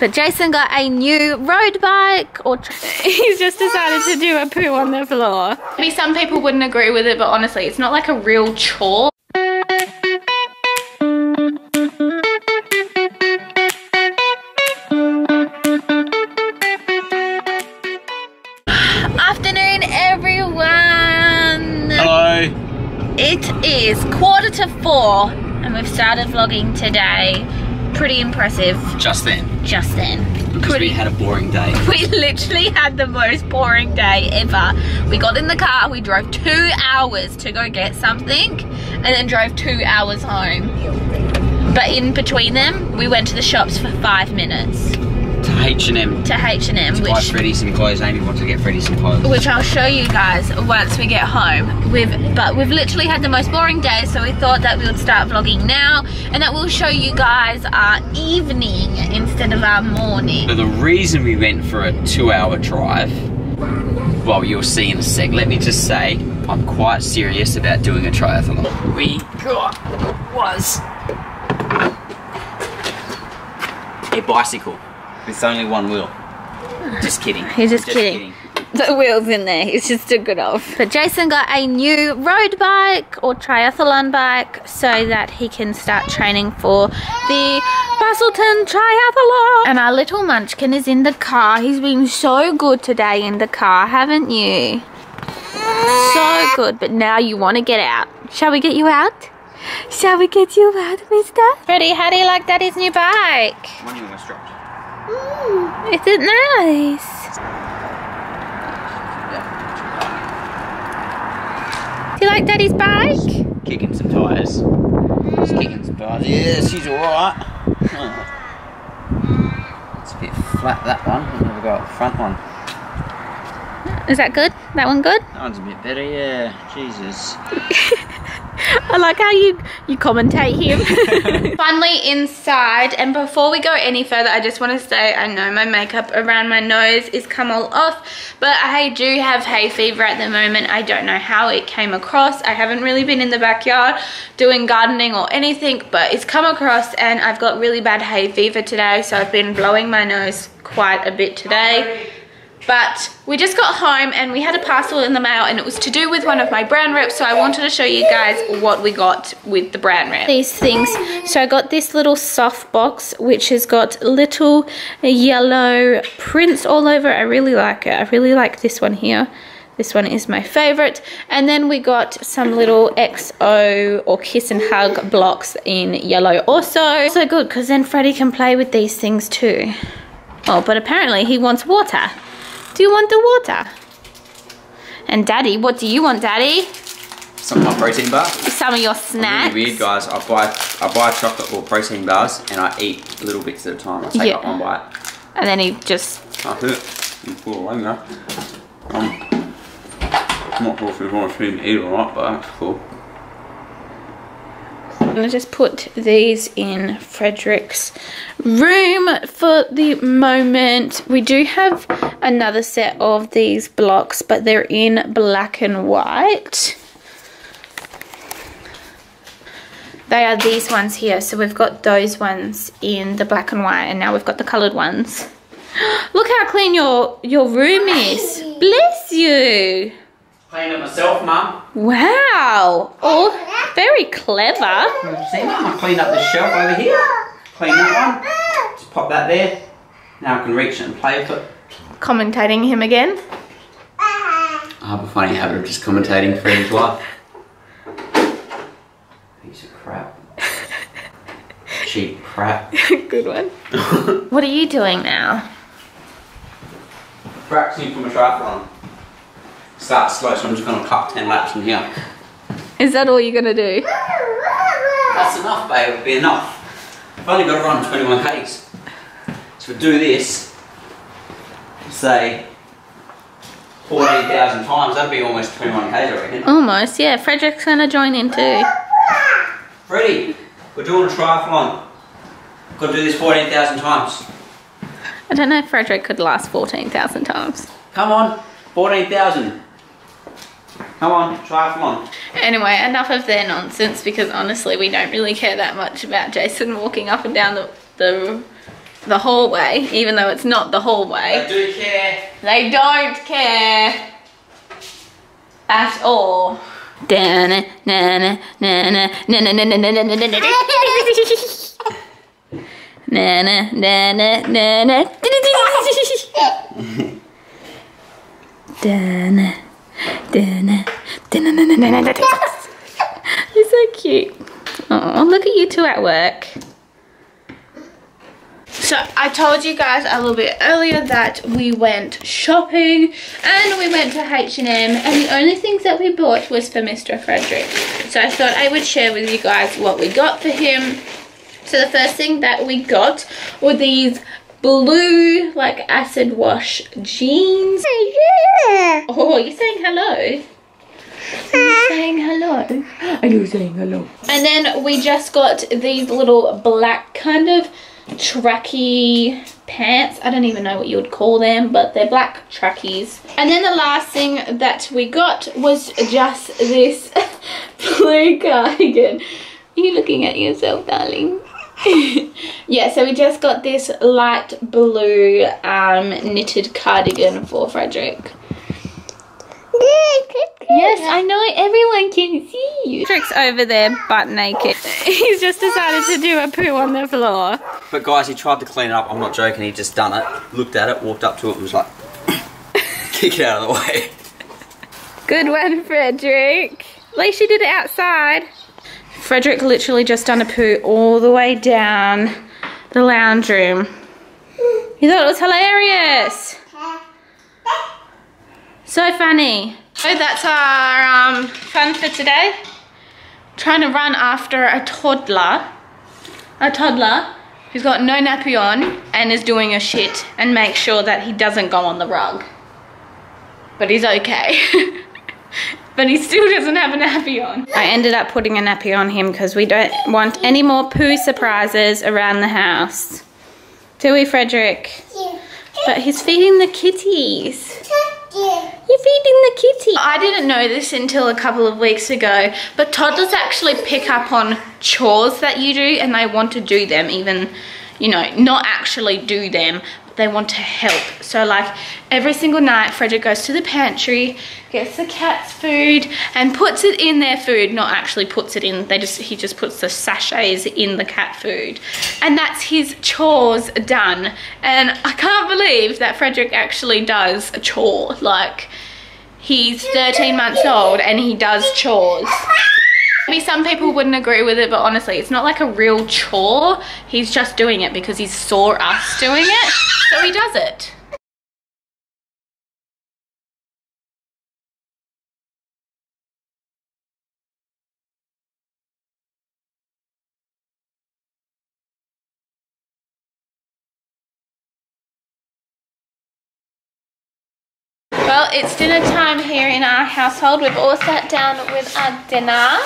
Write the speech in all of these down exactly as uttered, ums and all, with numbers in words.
But Jason got a new road bike, or he's just decided to do a poo on the floor. Maybe some people wouldn't agree with it, but honestly, it's not like a real chore. Afternoon, everyone. Hello. It is quarter to four, and we've started vlogging today. Pretty impressive. Just then. Just then. Because Pretty, we had a boring day. We literally had the most boring day ever. We got in the car, we drove two hours to go get something, and then drove two hours home. But in between them, we went to the shops for five minutes. To H and M. To H and M. To which, buy Freddie some clothes. Amy wants to get Freddie some clothes. Which I'll show you guys once we get home. We've, but we've literally had the most boring day, so we thought that we would start vlogging now, and that we'll show you guys our evening instead of our morning. So the reason we went for a two hour drive, well, you'll see in a sec. Let me just say, I'm quite serious about doing a triathlon. What we got was a bicycle. It's only one wheel. Just kidding. He's just, just kidding. kidding. The wheel's in there. He's just took it off. But Jason got a new road bike or triathlon bike so that he can start training for the Busselton Triathlon. And our little munchkin is in the car. He's been so good today in the car, haven't you? So good. But now you want to get out. Shall we get you out? Shall we get you out, mister? Freddie, how do you like daddy's new bike? One you almost dropped. Mm, is it nice? Do you like daddy's bike? Kicking some tyres. Just kicking some tyres. Yeah, she's alright. Oh. It's a bit flat, that one. I've never got the front one. Is that good? That one good? That one's a bit better, yeah. Jesus. I like how you, you commentate him. Finally inside, and before we go any further, I just want to say, I know my makeup around my nose is come all off, but I do have hay fever at the moment. I don't know how it came across. I haven't really been in the backyard doing gardening or anything, but it's come across and I've got really bad hay fever today, so I've been blowing my nose quite a bit today. But we just got home and we had a parcel in the mail, and it was to do with one of my brand reps, so I wanted to show you guys what we got with the brand rep. These things. So I got this little soft box which has got little yellow prints all over. I really like it. I really like this one here. This one is my favorite. And then we got some little X O or kiss and hug blocks in yellow also. So good, because then Freddie can play with these things too. Oh, but apparently he wants water. Do you want the water? And daddy, what do you want, daddy? Some of my protein bar. Some of your snacks. I'm really weird, guys. I buy I buy chocolate or protein bars and I eat little bits at a time. I take yeah. up one bite. And then he just... I hurt. I'm full of hunger. I'm not sure if we want to eat or not, but that's cool. I'm going to just put these in Frederick's room for the moment. We do have another set of these blocks, but they're in black and white. They are these ones here. So we've got those ones in the black and white, and now we've got the coloured ones. Look how clean your, your room is. Bless you. Clean it myself, Mum. Wow. Oh, very clever. See, Mum, I cleaned up the shelf over here. Clean that one. Just pop that there. Now I can reach it and play with it. Commentating him again. I have a funny habit of just commentating for his life. Piece of crap. Cheap crap. Good one. What are you doing now? Practicing for my triathlon. Start slow, so I'm just going to cut ten laps from here. Is that all you're going to do? That's enough, babe. It'll be enough. I've only got to run twenty-one Ks. So we do this, say, forty thousand times. That'd be almost twenty-one Ks, I reckon. Almost, yeah. Frederick's going to join in too. Freddie, we're doing a triathlon. We've got to do this fourteen thousand times. I don't know if Frederick could last fourteen thousand times. Come on, fourteen thousand. Come on, triathlon. Anyway, enough of their nonsense, because honestly we don't really care that much about Jason walking up and down the, the the hallway, even though it's not the hallway. They do care. They don't care at all. Dana, nana, nana, nana, nana, nana, nana, nana, nana, nana, dana, dana, dana. You're so cute. Oh, look at you two at work. So I told you guys a little bit earlier that we went shopping and we went to H and M, and the only things that we bought was for Mister Frederick. So I thought I would share with you guys what we got for him. So the first thing that we got were these blue like acid wash jeans. Oh, you're saying hello? Are you saying hello? Are you saying hello? And then we just got these little black kind of tracky pants. I don't even know what you would call them, but they're black trackies. And then the last thing that we got was just this blue cardigan. Are you looking at yourself, darling? Yeah, so we just got this light blue um, knitted cardigan for Frederick. Yes, I know, everyone can see you. Frederick's over there butt naked. He's just decided to do a poo on the floor. But guys, he tried to clean it up, I'm not joking, he just done it. Looked at it, walked up to it and was like, kick it out of the way. Good one, Frederick. At least you did it outside. Frederick literally just done a poo all the way down the lounge room. He thought it was hilarious. So funny. So that's our um, fun for today. Trying to run after a toddler. A toddler who's got no nappy on and is doing a shit and make sure that he doesn't go on the rug. But he's okay. But he still doesn't have a nappy on. I ended up putting a nappy on him because we don't want any more poo surprises around the house. Do we, Frederick? Yeah. But he's feeding the kitties. Yeah. You're feeding the kitty. I didn't know this until a couple of weeks ago, but toddlers actually pick up on chores that you do and they want to do them, even, you know, not actually do them, but they want to help. So like every single night, Frederick goes to the pantry, gets the cat's food and puts it in their food, not actually puts it in, they just, he just puts the sachets in the cat food. And that's his chores done. And I can't believe that Frederick actually does a chore. Like, he's thirteen months old and he does chores. Maybe some people wouldn't agree with it, but honestly, it's not like a real chore. He's just doing it because he saw us doing it, so he does it. Well, it's dinner time here in our household. We've all sat down with our dinner.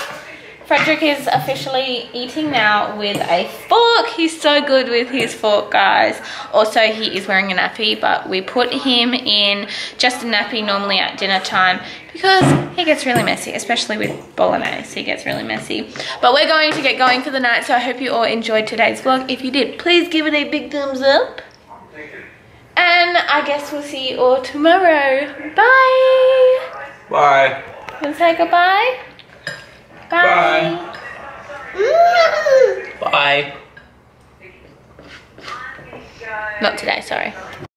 Frederick is officially eating now with a fork. He's so good with his fork, guys. Also, he is wearing a nappy, but we put him in just a nappy normally at dinner time because he gets really messy, especially with bolognese. He gets really messy. But we're going to get going for the night, so I hope you all enjoyed today's vlog. If you did, please give it a big thumbs up. And I guess we'll see you all tomorrow. Bye. Bye. You want to say goodbye? Bye. Bye. Bye. Not today, sorry.